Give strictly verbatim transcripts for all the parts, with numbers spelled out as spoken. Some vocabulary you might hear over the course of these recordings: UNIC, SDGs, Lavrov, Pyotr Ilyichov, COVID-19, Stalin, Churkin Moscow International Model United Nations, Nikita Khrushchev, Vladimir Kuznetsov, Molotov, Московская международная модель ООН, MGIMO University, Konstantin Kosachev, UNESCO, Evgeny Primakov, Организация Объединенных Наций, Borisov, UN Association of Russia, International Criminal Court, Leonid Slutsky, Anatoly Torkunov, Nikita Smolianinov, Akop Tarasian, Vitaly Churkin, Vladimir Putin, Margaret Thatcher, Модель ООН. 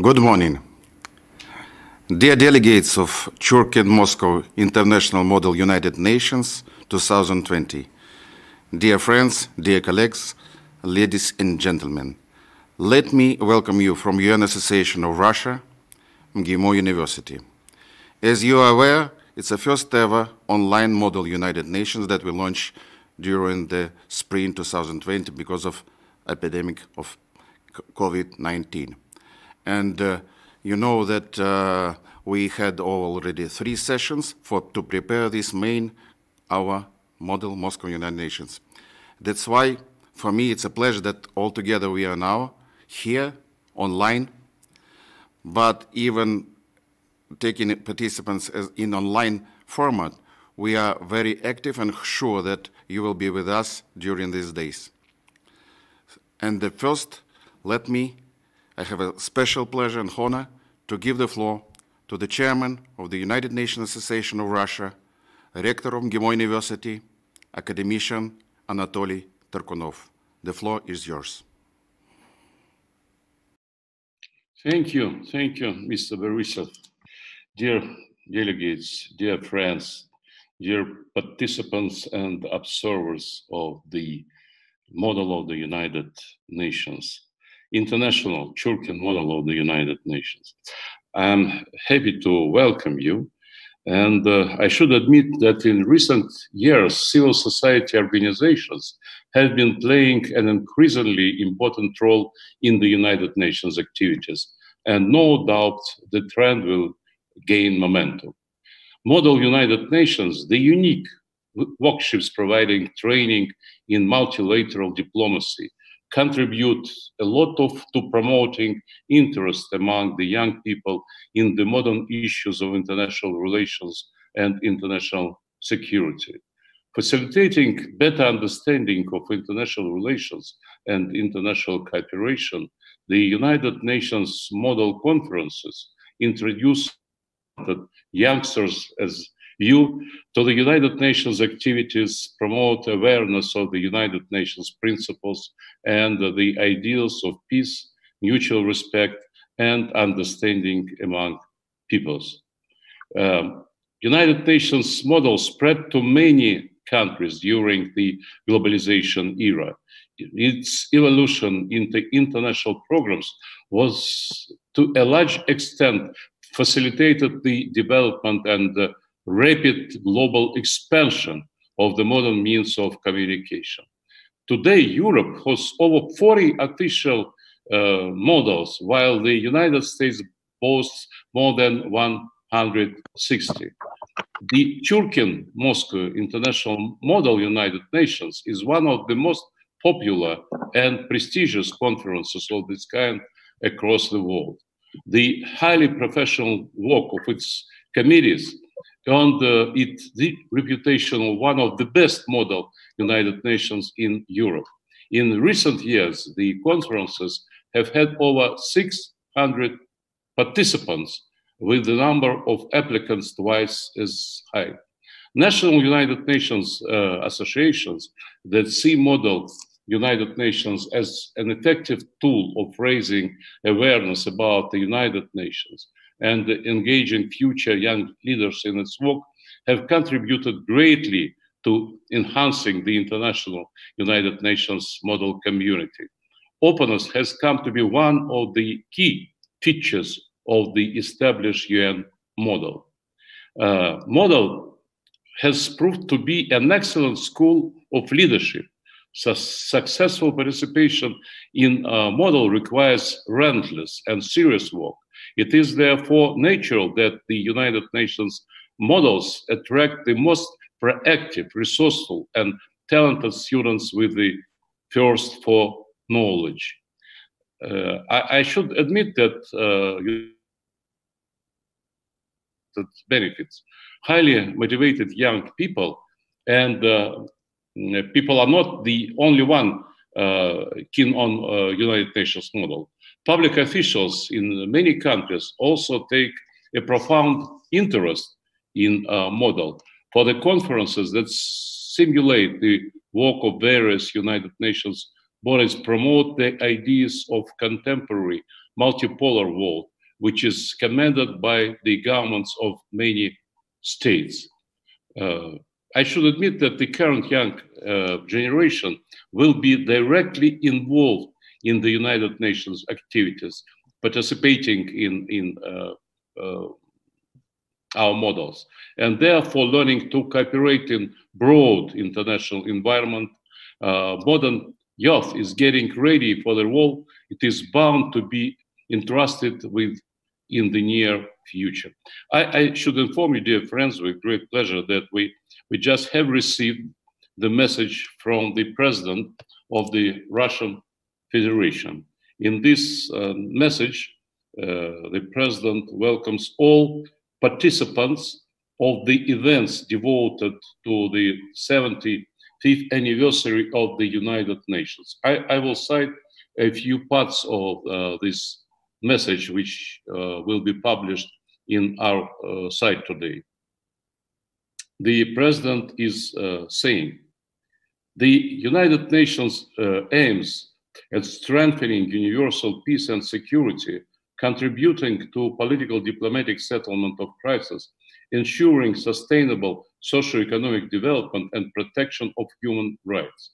Good morning. Dear delegates of Churkin Moscow International Model United Nations twenty twenty, dear friends, dear colleagues, ladies and gentlemen, let me welcome you from U N Association of Russia, M G I M O University. As you are aware, it's the first ever online Model United Nations that we launched during the spring two thousand twenty because of epidemic of COVID nineteen. And uh, you know that uh, we had already three sessions for to prepare this main, our model Moscow United Nations. That's why, for me, it's a pleasure that all together we are now here, online, but even taking participants as in online format, we are very active and sure that you will be with us during these days. And the first, let me, I have a special pleasure and honor to give the floor to the chairman of the United Nations Association of Russia, rector of M G I M O University, academician Anatoly Torkunov. The floor is yours. Thank you. Thank you, Mister Borisov. Dear delegates, dear friends, dear participants and observers of the model of the United Nations, International Churkin Model of the United Nations. I'm happy to welcome you. And uh, I should admit that in recent years, civil society organizations have been playing an increasingly important role in the United Nations activities. And no doubt the trend will gain momentum. Model United Nations, the unique workshops providing training in multilateral diplomacy, contribute a lot of, to promoting interest among the young people in the modern issues of international relations and international security, facilitating better understanding of international relations and international cooperation. The United Nations model conferences introduce youngsters as you to the United Nations activities, promote awareness of the United Nations principles and the ideals of peace, mutual respect, and understanding among peoples. Uh, United Nations model spread to many countries during the globalization era. Its evolution into international programs was, to a large extent, facilitated the development and uh, rapid global expansion of the modern means of communication. Today, Europe hosts over forty official uh, models, while the United States boasts more than one hundred sixty. The Churkin Moscow International Model United Nations is one of the most popular and prestigious conferences of this kind across the world. The highly professional work of its committees earned uh, it the reputation of one of the best model United Nations in Europe. In recent years, the conferences have had over six hundred participants, with the number of applicants twice as high. National United Nations uh, associations that see model United Nations as an effective tool of raising awareness about the United Nations and engaging future young leaders in its work have contributed greatly to enhancing the international United Nations model community. Openness has come to be one of the key features of the established U N model. Uh, model has proved to be an excellent school of leadership. So successful participation in a model requires relentless and serious work. It is therefore natural that the United Nations models attract the most proactive, resourceful, and talented students with the thirst for knowledge. Uh, I, I should admit that uh, that benefits highly motivated young people, and uh, people are not the only one uh, keen on uh, United Nations model. Public officials in many countries also take a profound interest in uh, model. For the conferences that simulate the work of various United Nations Boris promote the ideas of contemporary multipolar world, which is commanded by the governments of many states. Uh, I should admit that the current young uh, generation will be directly involved in the United Nations activities, participating in, in uh, uh, our models, and therefore learning to cooperate in broad international environment. Uh, modern youth is getting ready for the role it is bound to be entrusted with in the near future. I, I should inform you, dear friends, with great pleasure that we, we just have received the message from the president of the Russian Federation. In this uh, message, uh, the president welcomes all participants of the events devoted to the seventy-fifth anniversary of the United Nations. I, I will cite a few parts of uh, this message, which uh, will be published in our uh, site today. The president is uh, saying, the United Nations uh, aims at strengthening universal peace and security, contributing to political diplomatic settlement of crises, ensuring sustainable socio-economic development and protection of human rights.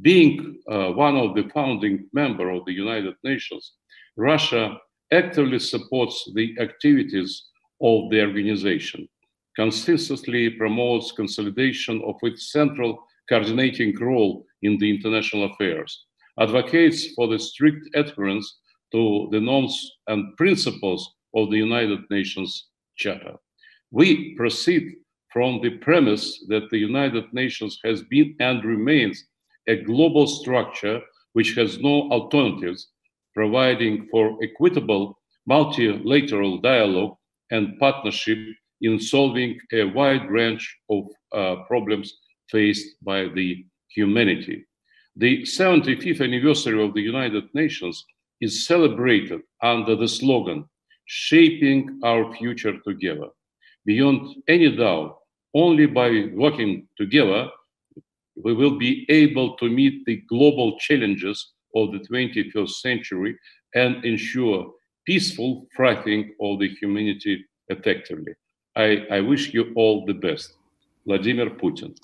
Being uh, one of the founding members of the United Nations, Russia actively supports the activities of the organization, consistently promotes consolidation of its central coordinating role in the international affairs, advocates for the strict adherence to the norms and principles of the United Nations Charter. We proceed from the premise that the United Nations has been and remains a global structure which has no alternatives, providing for equitable multilateral dialogue and partnership in solving a wide range of uh, problems faced by the humanity. The seventy-fifth anniversary of the United Nations is celebrated under the slogan, shaping our future together. Beyond any doubt, only by working together, we will be able to meet the global challenges of the twenty-first century and ensure peaceful thriving of the humanity effectively. I, I wish you all the best. Vladimir Putin.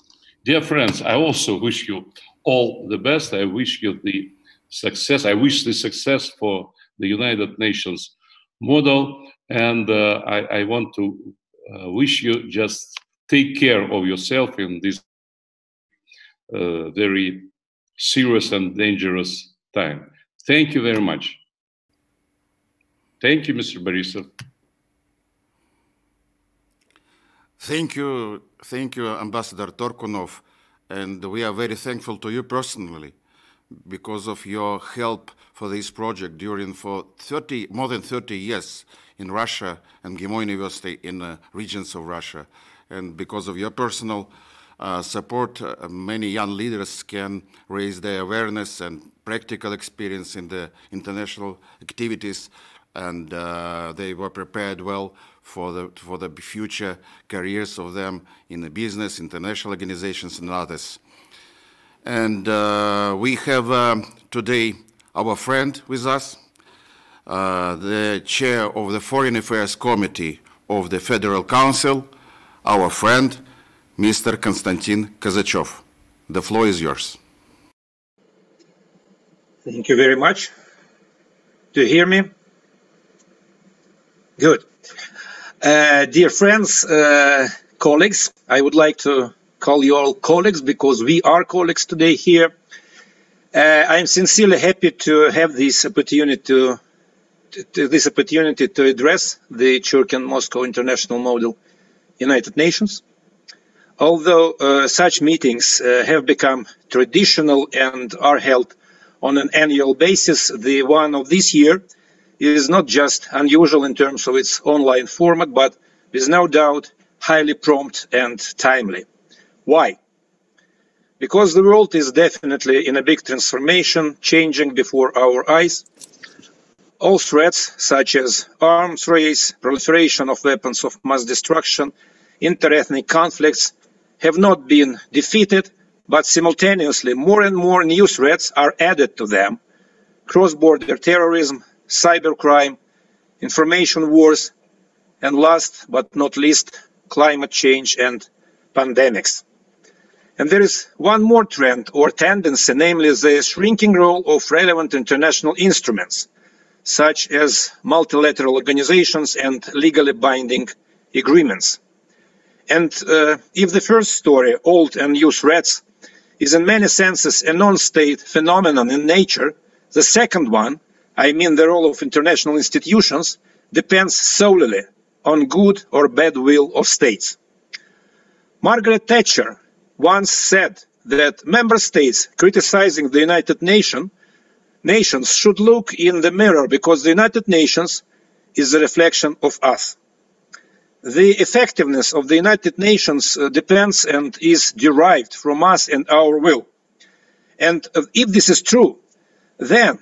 Dear friends, I also wish you all the best. I wish you the success. I wish the success for the United Nations model. And uh, I, I want to uh, wish you just take care of yourself in this uh, very serious and dangerous time. Thank you very much. Thank you, Mister Borisov. Thank you. Thank you, Ambassador Torkunov. And we are very thankful to you personally because of your help for this project during for thirty, more than thirty years in Russia and MGIMO University in the uh, regions of Russia. And because of your personal uh, support, uh, many young leaders can raise their awareness and practical experience in the international activities, and uh, they were prepared well for the, for the future careers of them in the business, international organizations, and others. And uh, we have um, today our friend with us, uh, the chair of the Foreign Affairs Committee of the Federal Council, our friend, Mister Konstantin Kosachev. The floor is yours. Thank you very much. Do you hear me? Good. Uh, dear friends, uh, colleagues, I would like to call you all colleagues because we are colleagues today here. Uh, I am sincerely happy to have this opportunity to, to, to this opportunity to address the Churkin Moscow International Model United Nations. Although uh, such meetings uh, have become traditional and are held on an annual basis, the one of this year is not just unusual in terms of its online format, but is no doubt highly prompt and timely. Why? Because the world is definitely in a big transformation, changing before our eyes. All threats such as arms race, proliferation of weapons of mass destruction, interethnic conflicts have not been defeated, but simultaneously more and more new threats are added to them: cross-border terrorism, cybercrime, information wars, and last but not least, climate change and pandemics. And there is one more trend or tendency, namely the shrinking role of relevant international instruments, such as multilateral organizations and legally binding agreements. And uh, if the first story, old and new threats, is in many senses a non-state phenomenon in nature, the second one, I mean the role of international institutions, depends solely on good or bad will of states. Margaret Thatcher once said that member states criticizing the United Nations nations should look in the mirror, because the United Nations is a reflection of us. The effectiveness of the United Nations depends and is derived from us and our will. And if this is true, then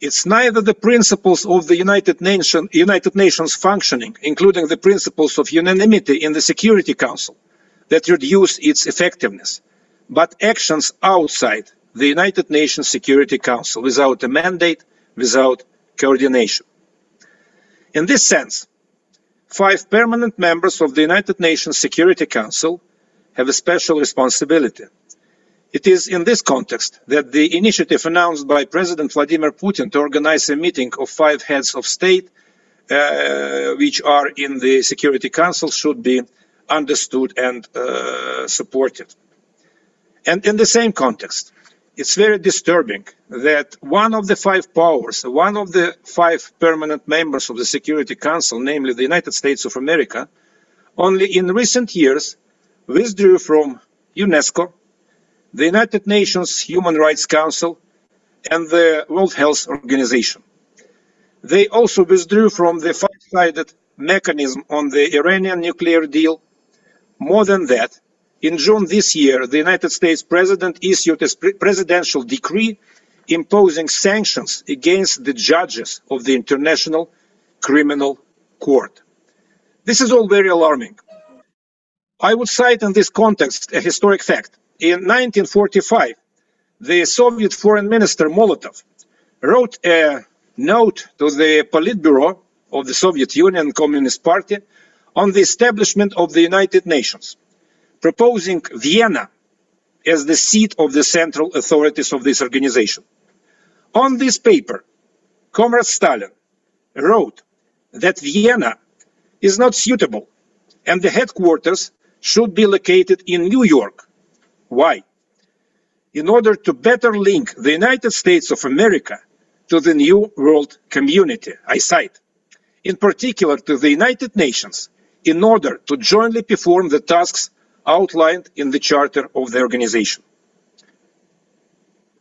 it's neither the principles of the United Nation, United Nations functioning, including the principles of unanimity in the Security Council, that reduce its effectiveness, but actions outside the United Nations Security Council, without a mandate, without coordination. In this sense, five permanent members of the United Nations Security Council have a special responsibility. It is in this context that the initiative announced by President Vladimir Putin to organize a meeting of five heads of state, uh, which are in the Security Council, should be understood and uh, supported. And in the same context, it's very disturbing that one of the five powers, one of the five permanent members of the Security Council, namely the United States of America, only in recent years withdrew from UNESCO, the United Nations Human Rights Council, and the World Health Organization. They also withdrew from the five-sided mechanism on the Iranian nuclear deal. More than that, in June this year, the United States president issued a presidential decree imposing sanctions against the judges of the International Criminal Court. This is all very alarming. I would cite in this context a historic fact. In nineteen forty-five, the Soviet Foreign Minister Molotov wrote a note to the Politburo of the Soviet Union Communist Party on the establishment of the United Nations, proposing Vienna as the seat of the central authorities of this organization. On this paper, Comrade Stalin wrote that Vienna is not suitable and the headquarters should be located in New York. Why? In order to better link the United States of America to the new world community, I cite, in particular to the United Nations, in order to jointly perform the tasks outlined in the charter of the organization.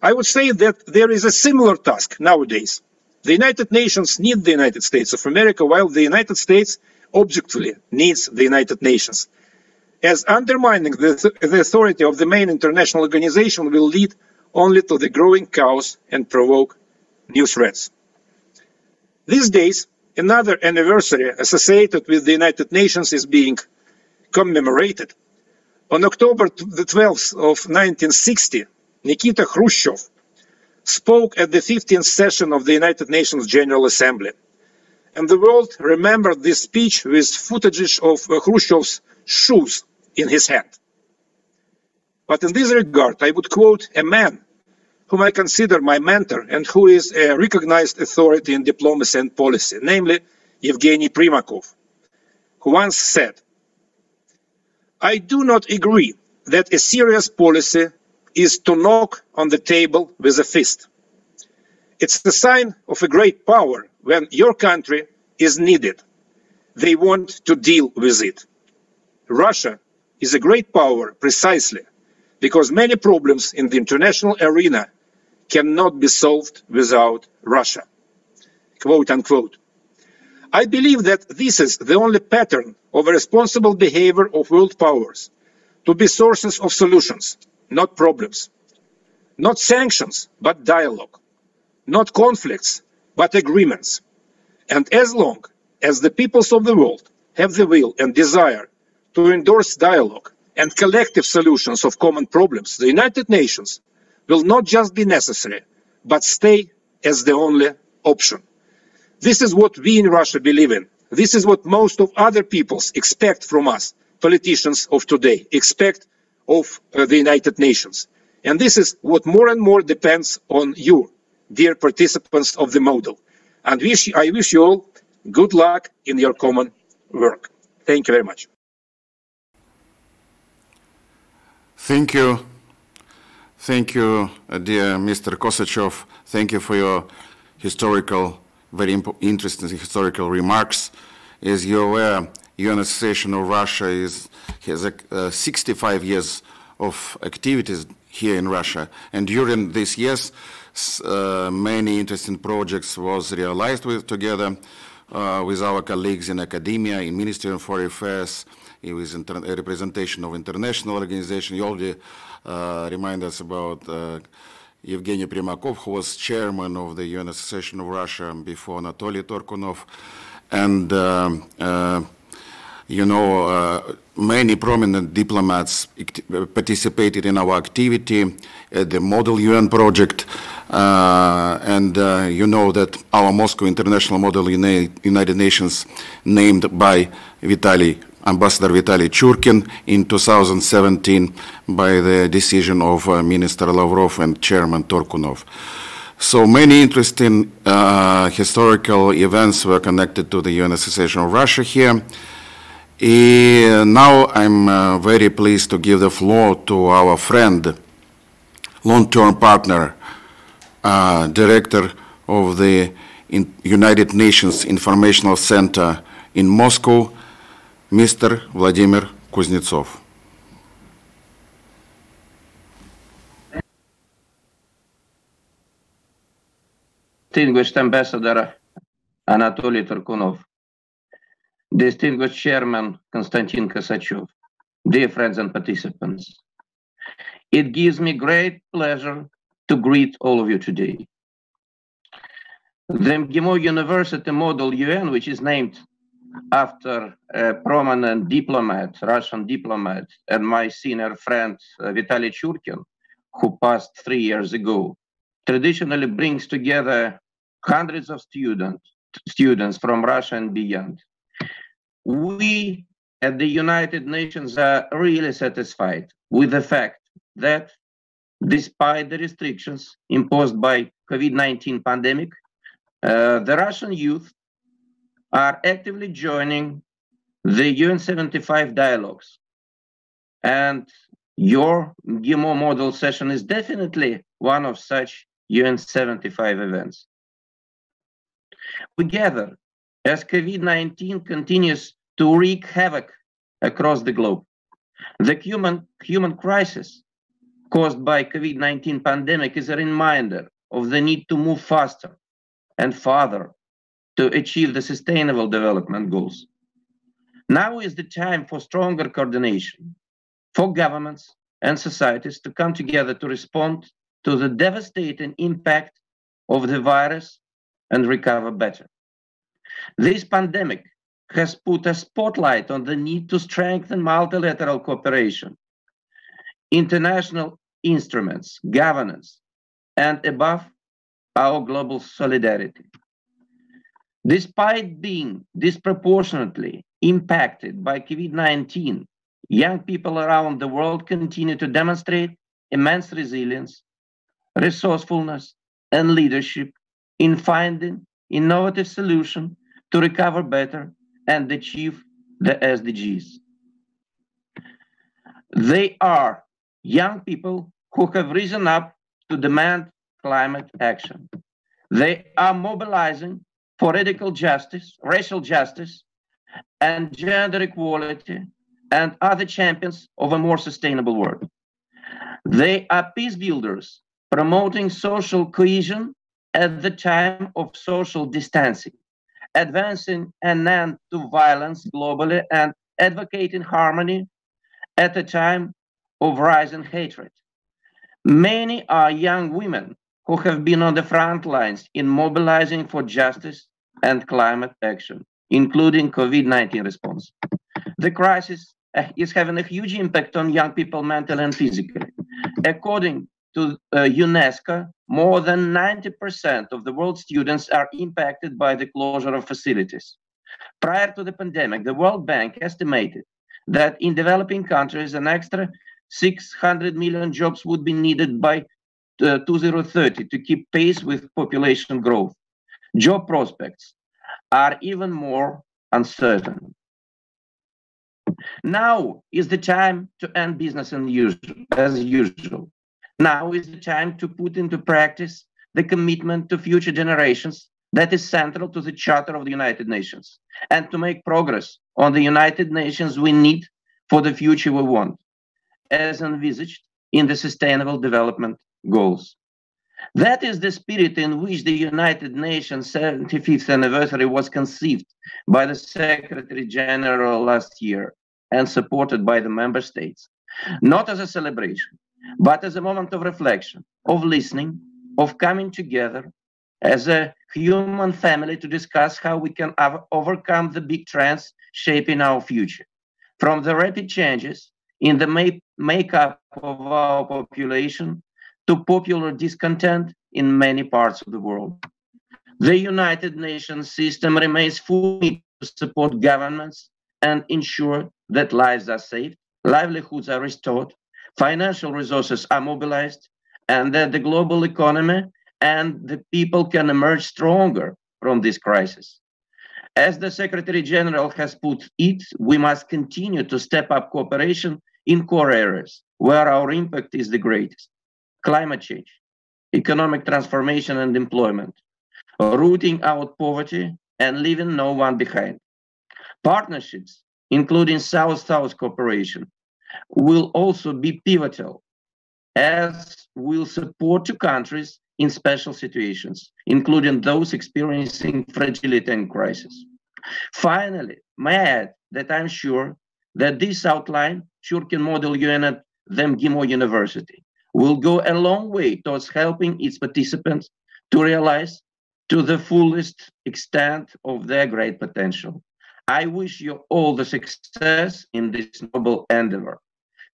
I would say that there is a similar task nowadays. The United Nations need the United States of America, while the United States objectively needs the United Nations, as undermining the, th the authority of the main international organization will lead only to the growing chaos and provoke new threats. These days, another anniversary associated with the United Nations is being commemorated. On October the twelfth of nineteen sixty, Nikita Khrushchev spoke at the fifteenth session of the United Nations General Assembly. And the world remembered this speech with footage of Khrushchev's shoes in his hand. But in this regard, I would quote a man whom I consider my mentor and who is a recognized authority in diplomacy and policy, namely Evgeny Primakov, who once said, "I do not agree that a serious policy is to knock on the table with a fist. It's the sign of a great power when your country is needed. They want to deal with it. Russia is a great power precisely because many problems in the international arena cannot be solved without Russia." Quote unquote. I believe that this is the only pattern of a responsible behavior of world powers, to be sources of solutions, not problems. Not sanctions, but dialogue. Not conflicts, but agreements. And as long as the peoples of the world have the will and desire to endorse dialogue and collective solutions of common problems, the United Nations will not just be necessary, but stay as the only option. This is what we in Russia believe in. This is what most of other peoples expect from us, politicians of today, expect of uh, the United Nations. And this is what more and more depends on you, dear participants of the model. And wish, I wish you all good luck in your common work. Thank you very much. Thank you. Thank you, dear Mister Kosachev. Thank you for your historical, very interesting historical remarks. As you're aware, U N Association of Russia is, has uh, sixty-five years of activities here in Russia. And during these years, uh, many interesting projects was realized with, together uh, with our colleagues in academia, in Ministry of Foreign Affairs, with a representation of international organization. You already uh, remind us about uh, Evgeny Primakov, who was chairman of the U N Association of Russia before Anatoly Torkunov. And, uh, uh, you know, uh, many prominent diplomats participated in our activity at the Model U N project. Uh, and uh, you know that our Moscow International Model United Nations, named by Vitaly Ambassador Vitaly Churkin in two thousand seventeen by the decision of uh, Minister Lavrov and Chairman Torkunov. So many interesting uh, historical events were connected to the U N Association of Russia here. And now I'm uh, very pleased to give the floor to our friend, long-term partner, uh, director of the United Nations Informational Center in Moscow, Mister Vladimir Kuznetsov. Distinguished Ambassador Anatoly Torkunov, distinguished Chairman Konstantin Kosachev, dear friends and participants, it gives me great pleasure to greet all of you today. The MGIMO University Model U N, which is named after a prominent diplomat, Russian diplomat, and my senior friend, uh, Vitaly Churkin, who passed three years ago, traditionally brings together hundreds of student, students from Russia and beyond. We at the United Nations are really satisfied with the fact that despite the restrictions imposed by COVID nineteen pandemic, uh, the Russian youth are actively joining the U N seventy-five dialogues. And your MGIMO model session is definitely one of such U N seventy-five events. We gather as COVID nineteen continues to wreak havoc across the globe. The human, human crisis caused by COVID nineteen pandemic is a reminder of the need to move faster and farther to achieve the sustainable development goals. Now is the time for stronger coordination, for governments and societies to come together to respond to the devastating impact of the virus and recover better. This pandemic has put a spotlight on the need to strengthen multilateral cooperation, international instruments, governance, and above, our global solidarity. Despite being disproportionately impacted by COVID nineteen, young people around the world continue to demonstrate immense resilience, resourcefulness, and leadership in finding innovative solutions to recover better and achieve the S D Gs. They are young people who have risen up to demand climate action. They are mobilizing political justice, racial justice, and gender equality, and other champions of a more sustainable world. They are peace builders, promoting social cohesion at the time of social distancing, advancing an end to violence globally and advocating harmony at a time of rising hatred. Many are young women who have been on the front lines in mobilizing for justice and climate action, including COVID nineteen response. The crisis is having a huge impact on young people mentally and physically. According to uh, UNESCO, more than ninety percent of the world's students are impacted by the closure of facilities. Prior to the pandemic, the World Bank estimated that in developing countries, an extra six hundred million jobs would be needed by uh, two thousand thirty to keep pace with population growth. Job prospects are even more uncertain. Now is the time to end business as usual. Now is the time to put into practice the commitment to future generations that is central to the Charter of the United Nations, and to make progress on the United Nations we need for the future we want, as envisaged in the Sustainable Development Goals. That is the spirit in which the United Nations seventy-fifth anniversary was conceived by the Secretary General last year and supported by the member states, not as a celebration, but as a moment of reflection, of listening, of coming together as a human family to discuss how we can overcome the big trends shaping our future. From the rapid changes in the make makeup of our population to popular discontent in many parts of the world. The United Nations system remains fully to support governments and ensure that lives are saved, livelihoods are restored, financial resources are mobilized, and that the global economy and the people can emerge stronger from this crisis. As the Secretary General has put it, we must continue to step up cooperation in core areas where our impact is the greatest. Climate change, economic transformation and employment, rooting out poverty and leaving no one behind. Partnerships, including South-South cooperation, will also be pivotal, as will support to countries in special situations, including those experiencing fragility and crisis. Finally, may I add that I'm sure that this outline, Churkin Model U N at the M G I M O University, will go a long way towards helping its participants to realize to the fullest extent of their great potential. I wish you all the success in this noble endeavor.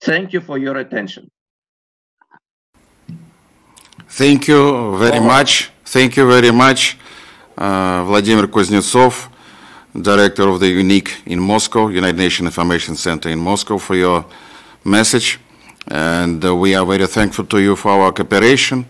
Thank you for your attention. Thank you very much. Thank you very much, uh, Vladimir Kuznetsov, Director of the UNIC in Moscow, United Nations Information Center in Moscow, for your message. And uh, we are very thankful to you for our cooperation,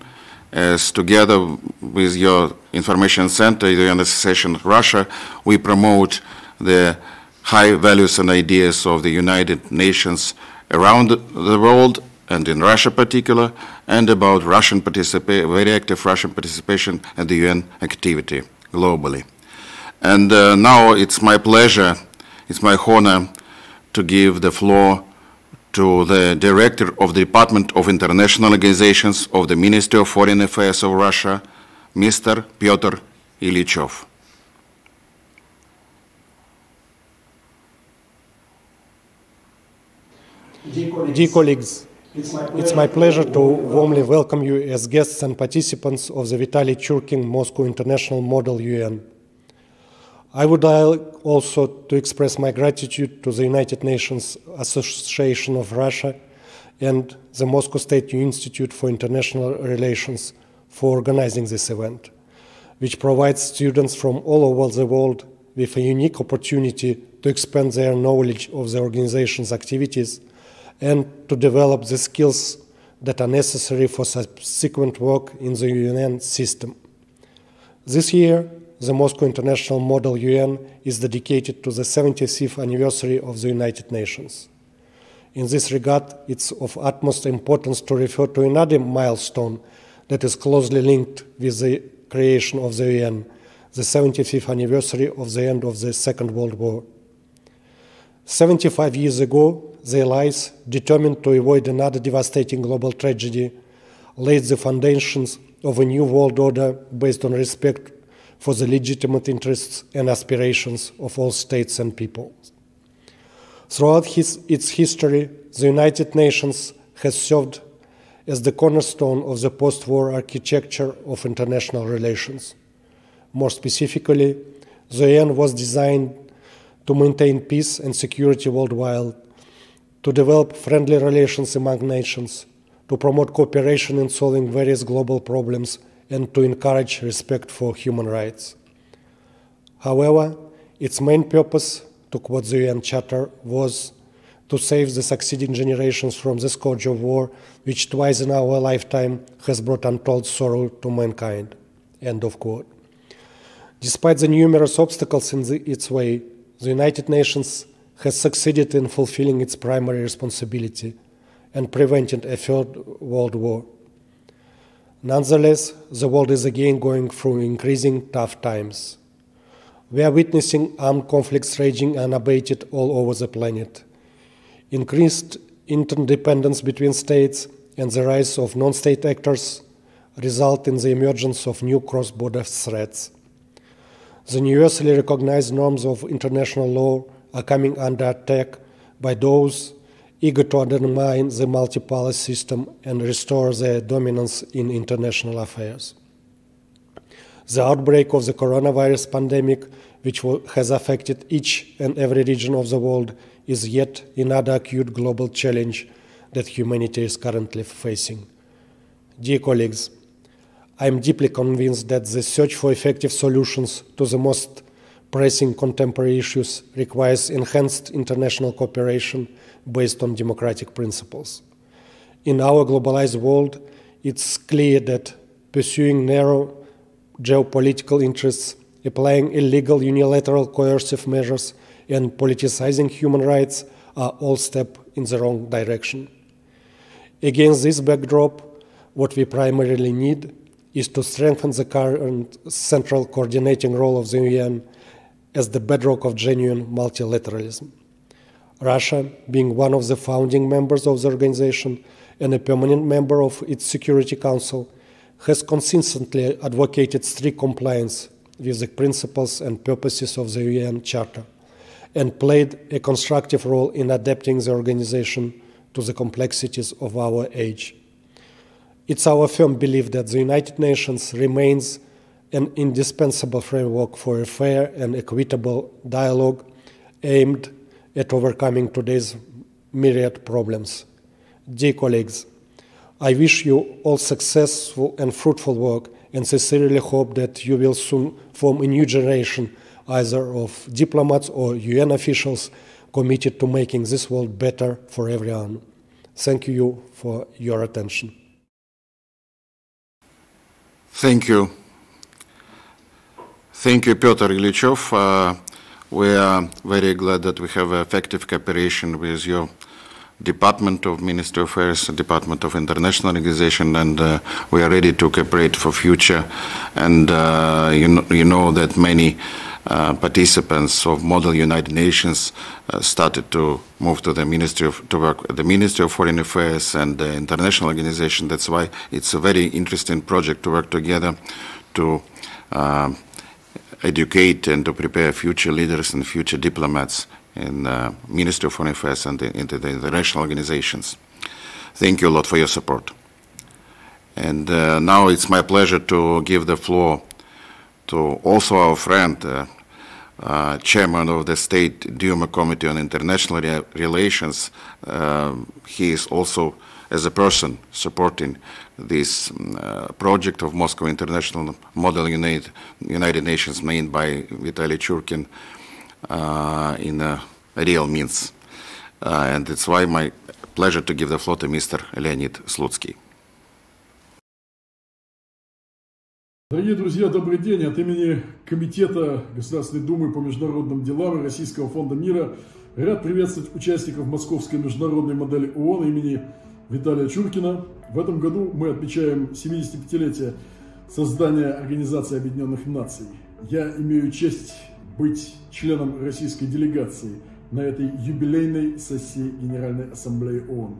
as together with your information center, the U N Association of Russia, we promote the high values and ideas of the United Nations around the world, and in Russia particular, and about Russian participation, very active Russian participation at the U N activity globally. And uh, now it's my pleasure, it's my honor to give the floor to the Director of the Department of International Organizations of the Ministry of Foreign Affairs of Russia, Mister Pyotr Ilyichov. Dear colleagues, it's my, it's my pleasure to warmly welcome you as guests and participants of the Vitaly Churkin Moscow International Model U N. I would like also to express my gratitude to the United Nations Association of Russia and the Moscow State Institute for International Relations for organizing this event, which provides students from all over the world with a unique opportunity to expand their knowledge of the organization's activities and to develop the skills that are necessary for subsequent work in the U N system. This year, the Moscow International Model U N is dedicated to the seventy-fifth anniversary of the United Nations. In this regard, it's of utmost importance to refer to another milestone that is closely linked with the creation of the U N, the seventy-fifth anniversary of the end of the Second World War. seventy-five years ago, the Allies, determined to avoid another devastating global tragedy, laid the foundations of a new world order based on respect for the legitimate interests and aspirations of all states and peoples. Throughout his, its history, the United Nations has served as the cornerstone of the post-war architecture of international relations. More specifically, the U N was designed to maintain peace and security worldwide to develop friendly relations among nations, to promote cooperation in solving various global problems, and to encourage respect for human rights. However, its main purpose, to quote the U N Charter, was to save the succeeding generations from the scourge of war, which twice in our lifetime has brought untold sorrow to mankind. End of quote. Despite the numerous obstacles in the, its way, the United Nations has succeeded in fulfilling its primary responsibility and prevented a third world war. Nonetheless, the world is again going through increasing tough times. We are witnessing armed conflicts raging unabated all over the planet, increased interdependence between states and the rise of non-state actors result in the emergence of new cross-border threats. The universally recognized norms of international law are coming under attack by those eager to undermine the multi-power system and restore their dominance in international affairs. The outbreak of the coronavirus pandemic, which has affected each and every region of the world, is yet another acute global challenge that humanity is currently facing. Dear colleagues, I am deeply convinced that the search for effective solutions to the most pressing contemporary issues requires enhanced international cooperation based on democratic principles. In our globalized world, it's clear that pursuing narrow geopolitical interests, applying illegal unilateral coercive measures, and politicizing human rights are all steps in the wrong direction. Against this backdrop, what we primarily need is to strengthen the current central coordinating role of the U N as the bedrock of genuine multilateralism. Russia, being one of the founding members of the organization and a permanent member of its Security Council, has consistently advocated strict compliance with the principles and purposes of the U N Charter, and played a constructive role in adapting the organization to the complexities of our age. It's our firm belief that the United Nations remains an indispensable framework for a fair and equitable dialogue aimed at overcoming today's myriad problems. Dear colleagues, I wish you all successful and fruitful work, and sincerely hope that you will soon form a new generation, either of diplomats or U N officials, committed to making this world better for everyone. Thank you for your attention. Thank you. Thank you, Pyotr Ilyichov. Uh, we are very glad that we have effective cooperation with your Department of Ministry of Affairs, Department of International Organization, and uh, we are ready to cooperate for future. And uh, you, know, you know that many uh, participants of Model United Nations uh, started to move to the Ministry of to work at the Ministry of Foreign Affairs and the International Organization. That's why it's a very interesting project to work together to uh, educate and to prepare future leaders and future diplomats in the uh, Ministry of Foreign Affairs and the, into the international organizations. Thank you a lot for your support. And uh, now it's my pleasure to give the floor to also our friend, uh, uh, Chairman of the State Duma Committee on International Re Relations. Uh, he is also, as a person, supporting this uh, project of Moscow International Model United, United Nations made by Vitaly Churkin, Uh, in uh, real means. Uh, and it's why my pleasure to give the floor to Mister Leonid Slutsky. Дорогие друзья, добрый день. От имени Комитета Государственной Думы по международным делам Российского фонда мира рад приветствовать участников Московской международной модели ООН имени Виталия Чуркина. В этом году мы отмечаем семидесятипятилетие создания Организации Объединенных Наций. Я имею честь быть членом российской делегации на этой юбилейной сессии Генеральной Ассамблеи ООН.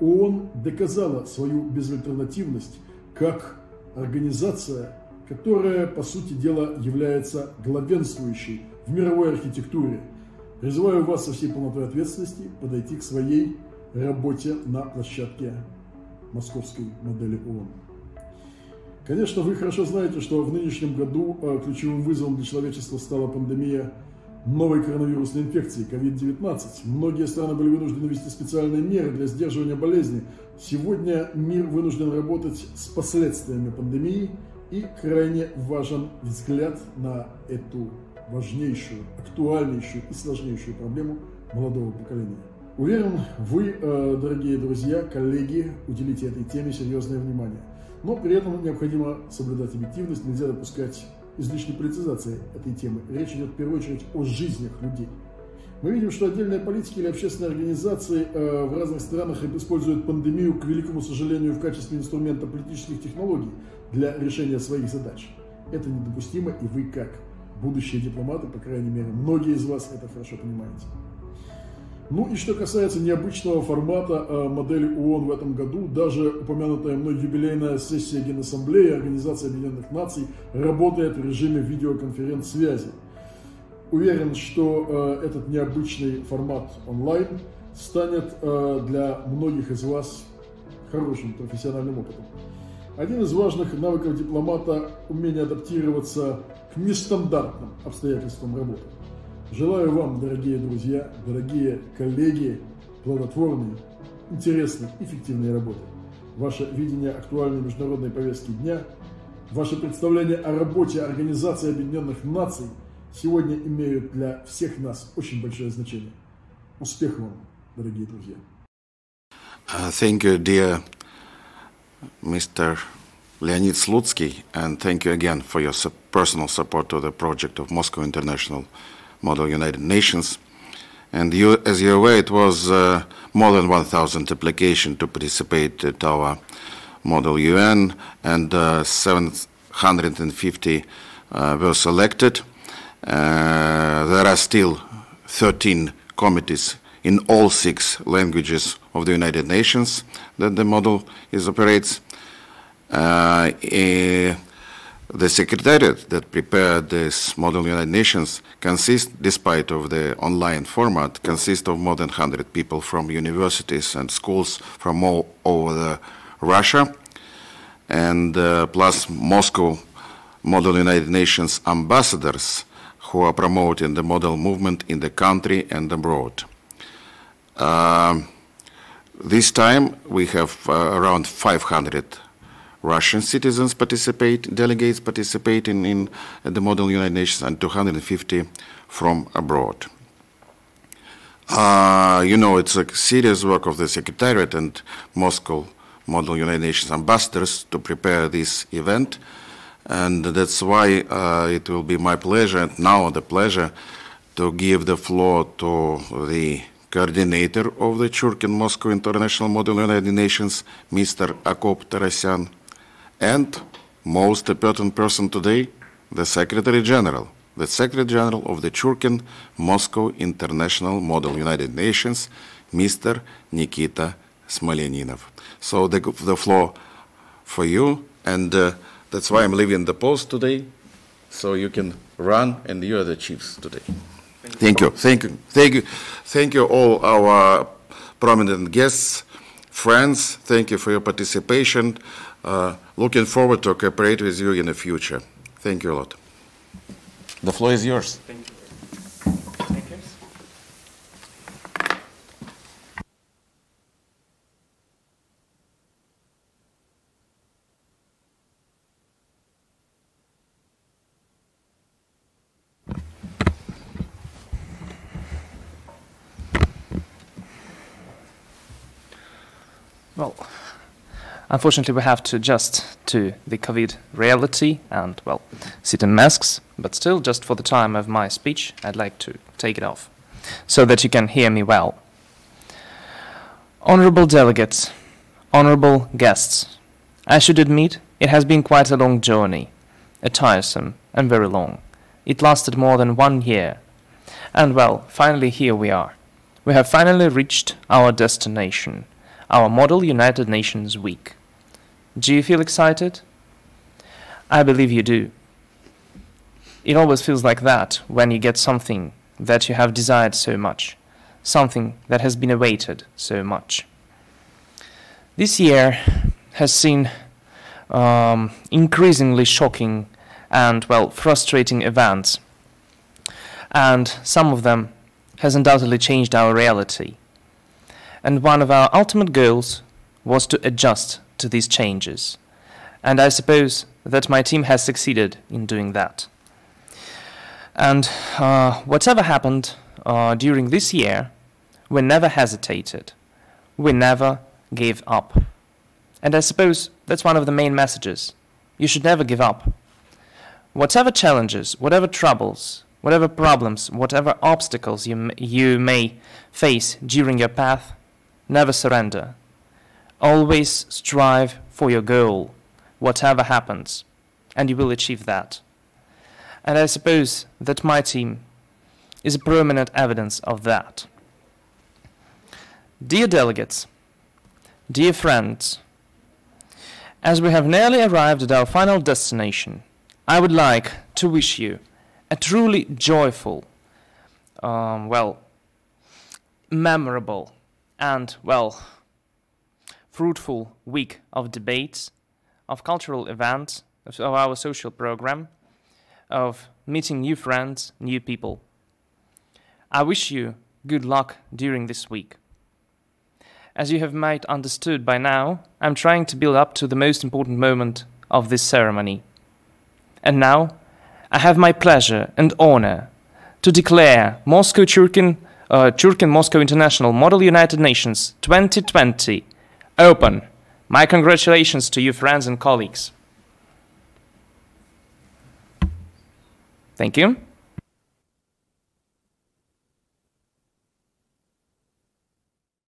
ООН доказала свою безальтернативность как организация, которая, по сути дела, является главенствующей в мировой архитектуре. Призываю вас со всей полнотой ответственности подойти к своей работе на площадке московской модели ООН. Конечно, вы хорошо знаете, что в нынешнем году ключевым вызовом для человечества стала пандемия новой коронавирусной инфекции ковид девятнадцать. Многие страны были вынуждены ввести специальные меры для сдерживания болезни. Сегодня мир вынужден работать с последствиями пандемии, и крайне важен взгляд на эту важнейшую, актуальнейшую и сложнейшую проблему молодого поколения. Уверен, вы, дорогие друзья, коллеги, уделите этой теме серьезное внимание. Но при этом необходимо соблюдать объективность, нельзя допускать излишней политизации этой темы. Речь идет в первую очередь о жизнях людей. Мы видим, что отдельные политики или общественные организации в разных странах используют пандемию, к великому сожалению, в качестве инструмента политических технологий для решения своих задач. Это недопустимо, и вы, как будущие дипломаты, по крайней мере, многие из вас это хорошо понимаете. Ну и что касается необычного формата модели ООН в этом году, даже упомянутая мной юбилейная сессия Генассамблеи Организации Объединенных Наций работает в режиме видеоконференц-связи. Уверен, что э, этот необычный формат онлайн станет э, для многих из вас хорошим профессиональным опытом. Один из важных навыков дипломата – умение адаптироваться к нестандартным обстоятельствам работы. Желаю вам, дорогие друзья, дорогие коллеги, плодотворной, интересной, эффективной работы. Ваше видение актуальной международной повестки дня, ваше представление о работе Организации Объединенных Наций сегодня имеют для всех нас очень большое значение. Успехов вам, дорогие друзья. Uh, thank you, dear Mister Leonid Slutsky, and thank you again for your personal support to the project of Moscow International Model United Nations. And you, as you're aware, it was uh, more than one thousand applications to participate at our Model U N, and uh, seven hundred fifty uh, were selected. Uh, there are still thirteen committees in all six languages of the United Nations that the model is operates. Uh, eh, the secretariat that prepared this Model United Nations consists, despite of the online format, consists of more than one hundred people from universities and schools from all over the Russia, and uh, plus Moscow Model United Nations ambassadors who are promoting the model movement in the country and abroad. Uh, this time we have uh, around five hundred Russian citizens participate, delegates participating in the Model United Nations, and two hundred fifty from abroad. Uh, you know, it's a serious work of the Secretariat and Moscow Model United Nations ambassadors to prepare this event. And that's why uh, it will be my pleasure, and now the pleasure, to give the floor to the coordinator of the Churkin Moscow International Model United Nations, Mister Akop Tarasian, and most important person today, the Secretary General, the Secretary General of the Churkin Moscow International Model United Nations, Mister Nikita Smolianinov. So the, the floor for you, and uh, that's why I'm leaving the post today, so you can run, and you are the chiefs today. Thank you. Thank you. Thank you. Thank you all our prominent guests, friends. Thank you for your participation. Uh, looking forward to cooperate with you in the future. Thank you a lot. The floor is yours. Thank you. Well, unfortunately, we have to adjust to the COVID reality and, well, sit in masks. But still, just for the time of my speech, I'd like to take it off so that you can hear me well. Honorable delegates, honorable guests, I should admit it has been quite a long journey, a tiresome and very long. It lasted more than one year. And, well, finally, here we are. We have finally reached our destination, our Model United Nations Week. Do you feel excited? I believe you do. It always feels like that when you get something that you have desired so much, something that has been awaited so much. This year has seen um, increasingly shocking and, well, frustrating events and some of them has undoubtedly changed our reality. And one of our ultimate goals was to adjust to these changes. And I suppose that my team has succeeded in doing that. And uh, whatever happened uh, during this year, we never hesitated. We never gave up. And I suppose that's one of the main messages. You should never give up. Whatever challenges, whatever troubles, whatever problems, whatever obstacles you, you may face during your path, never surrender. Always strive for your goal, whatever happens, and you will achieve that. And I suppose that my team is a permanent evidence of that. Dear delegates, dear friends, as we have nearly arrived at our final destination, I would like to wish you a truly joyful, um, well, memorable and, well, fruitful week of debates, of cultural events, of our social program, of meeting new friends, new people. I wish you good luck during this week. As you have might understood by now, I'm trying to build up to the most important moment of this ceremony. And now, I have my pleasure and honor to declare Moscow Churkin, uh, Churkin Moscow International Model United Nations twenty twenty open. My congratulations to you, friends and colleagues. Thank you.